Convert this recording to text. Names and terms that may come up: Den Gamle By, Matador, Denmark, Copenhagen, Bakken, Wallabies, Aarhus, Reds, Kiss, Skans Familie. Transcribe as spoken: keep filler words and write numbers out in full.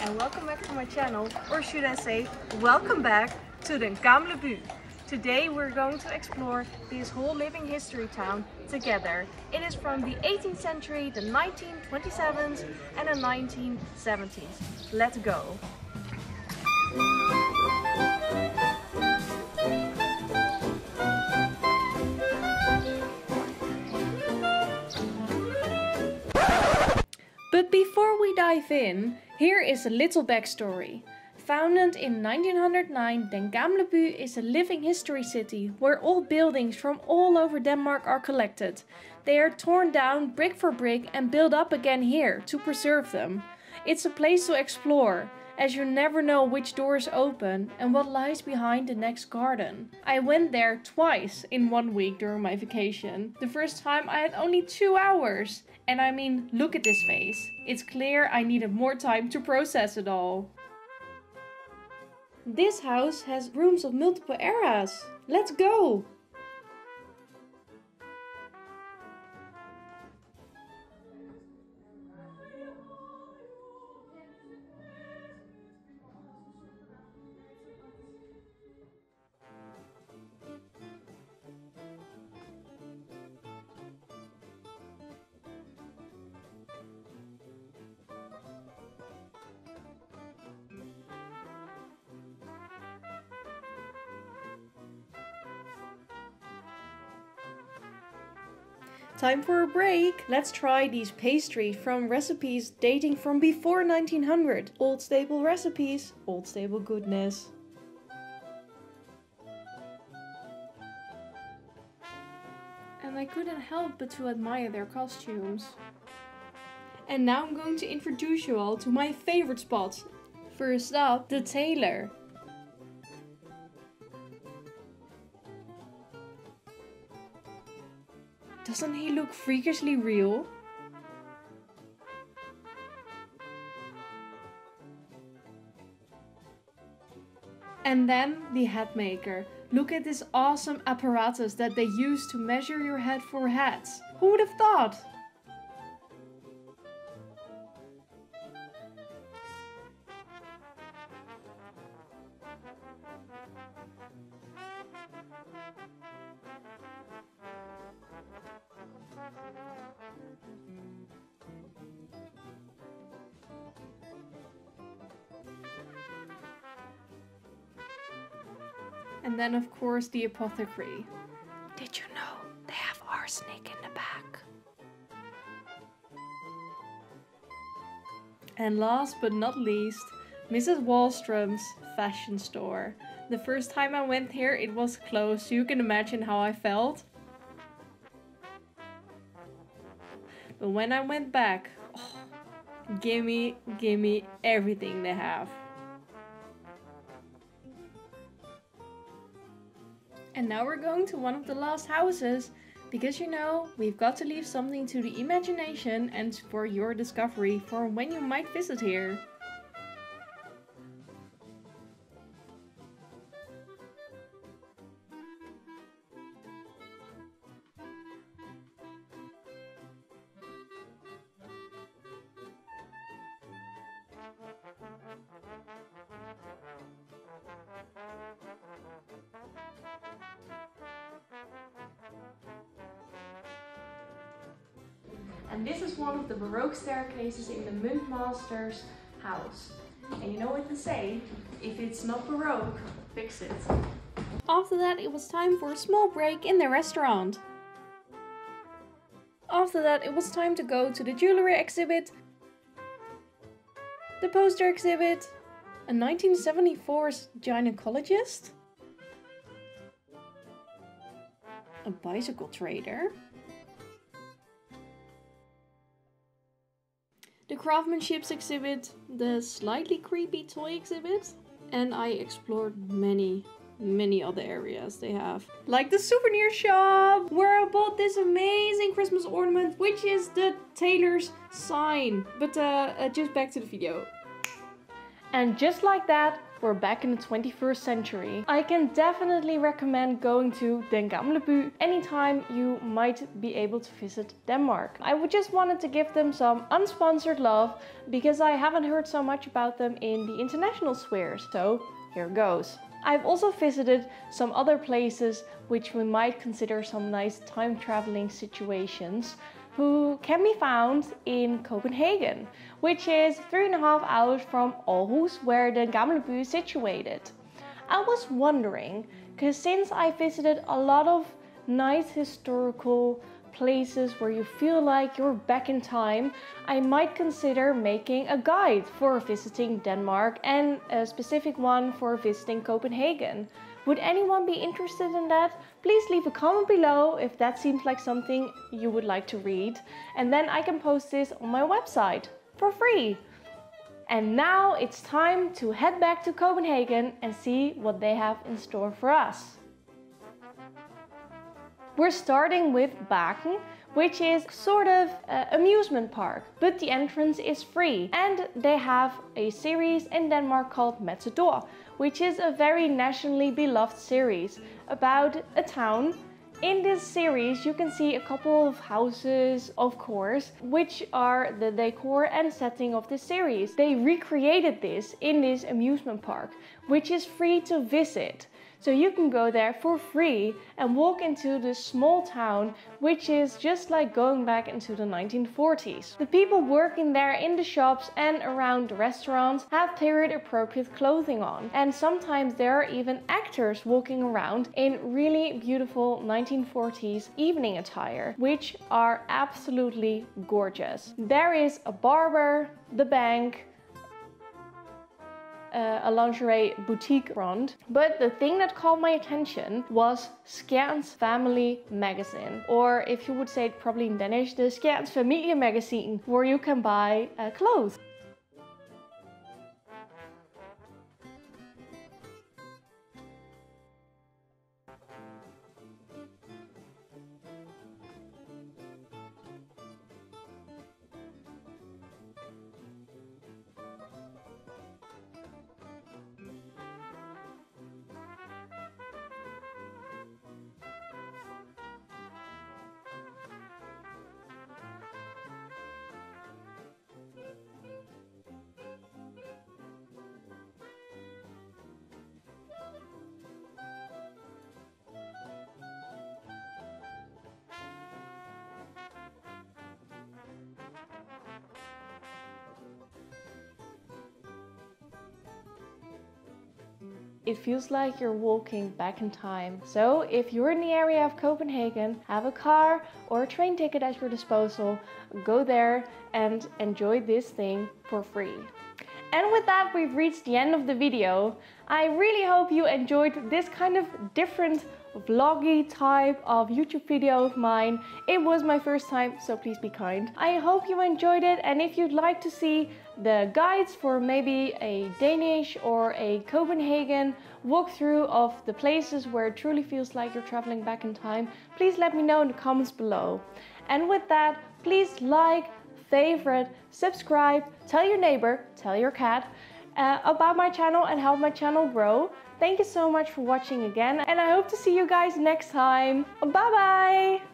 and welcome back to my channel, or should I say, welcome back to Den Gamle By. Today we're going to explore this whole living history town together. It is from the eighteenth century, the nineteen twenty-sevens and the nineteen seventies. Let's go! But before we dive in, here is a little backstory. Founded in nineteen hundred nine, Den Gamle By is a living history city where all buildings from all over Denmark are collected. They are torn down brick for brick and built up again here to preserve them. It's a place to explore, as you never know which doors open and what lies behind the next garden. I went there twice in one week during my vacation. The first time I had only two hours. And I mean, look at this face. It's clear I needed more time to process it all. This house has rooms of multiple eras. Let's go! Time for a break! Let's try these pastries from recipes dating from before nineteen hundred. Old stable recipes, old stable goodness. And I couldn't help but to admire their costumes. And now I'm going to introduce you all to my favorite spot. First up, the tailor. Doesn't he look freakishly real? And then the hat maker. Look at this awesome apparatus that they use to measure your head for hats. Who would have thought? And then, of course, the apothecary. Did you know they have arsenic in the back? And last but not least, Missus Wallstrom's fashion store. The first time I went here, it was closed, so you can imagine how I felt. But when I went back, oh, gimme, gimme everything they have. And now we're going to one of the last houses, because you know, we've got to leave something to the imagination and for your discovery for when you might visit here. And this is one of the Baroque staircases in the Muntmaster's house. And you know what they say, if it's not Baroque, fix it. After that, it was time for a small break in the restaurant. After that, it was time to go to the jewelry exhibit, the poster exhibit, a nineteen seventy-four gynecologist, a bicycle trader, the craftsmanship exhibit, the slightly creepy toy exhibit, and I explored many, many other areas they have. Like the souvenir shop, where I bought this amazing Christmas ornament, which is the tailor's sign. But uh, uh, just back to the video. And just like that, we're back in the twenty-first century. I can definitely recommend going to Den Gamle By anytime you might be able to visit Denmark. I would just wanted to give them some unsponsored love because I haven't heard so much about them in the international sphere, so here goes. I've also visited some other places which we might consider some nice time traveling situations, who can be found in Copenhagen, which is three and a half hours from Aarhus, where Den Gamle By is situated. I was wondering, because since I visited a lot of nice historical places where you feel like you're back in time, I might consider making a guide for visiting Denmark and a specific one for visiting Copenhagen. Would anyone be interested in that? Please leave a comment below if that seems like something you would like to read. And then I can post this on my website for free. And now it's time to head back to Copenhagen and see what they have in store for us. We're starting with Bakken, which is sort of an amusement park, but the entrance is free. And they have a series in Denmark called Matador, which is a very nationally beloved series about a town. In this series, you can see a couple of houses, of course, which are the decor and setting of the series. They recreated this in this amusement park, which is free to visit. So you can go there for free and walk into this small town, which is just like going back into the nineteen forties. The people working there in the shops and around the restaurants have period appropriate clothing on. And sometimes there are even actors walking around in really beautiful nineteen forties evening attire, which are absolutely gorgeous. There is a barber, the bank, Uh, a lingerie boutique brand, but the thing that caught my attention was Skans Family magazine, or if you would say it probably in Danish, the Skans Familie magazine, where you can buy uh, clothes. It feels like you're walking back in time. So if you're in the area of Copenhagen, have a car or a train ticket at your disposal, go there and enjoy this thing for free. And with that, we've reached the end of the video. I really hope you enjoyed this kind of different vloggy type of YouTube video of mine. It was my first time, so please be kind. I hope you enjoyed it, and if you'd like to see the guides for maybe a Danish or a Copenhagen walkthrough of the places where it truly feels like you're traveling back in time, please let me know in the comments below. And with that, please like, favorite, subscribe, tell your neighbor, tell your cat uh, about my channel and help my channel grow. Thank you so much for watching again, and I hope to see you guys next time. Bye bye!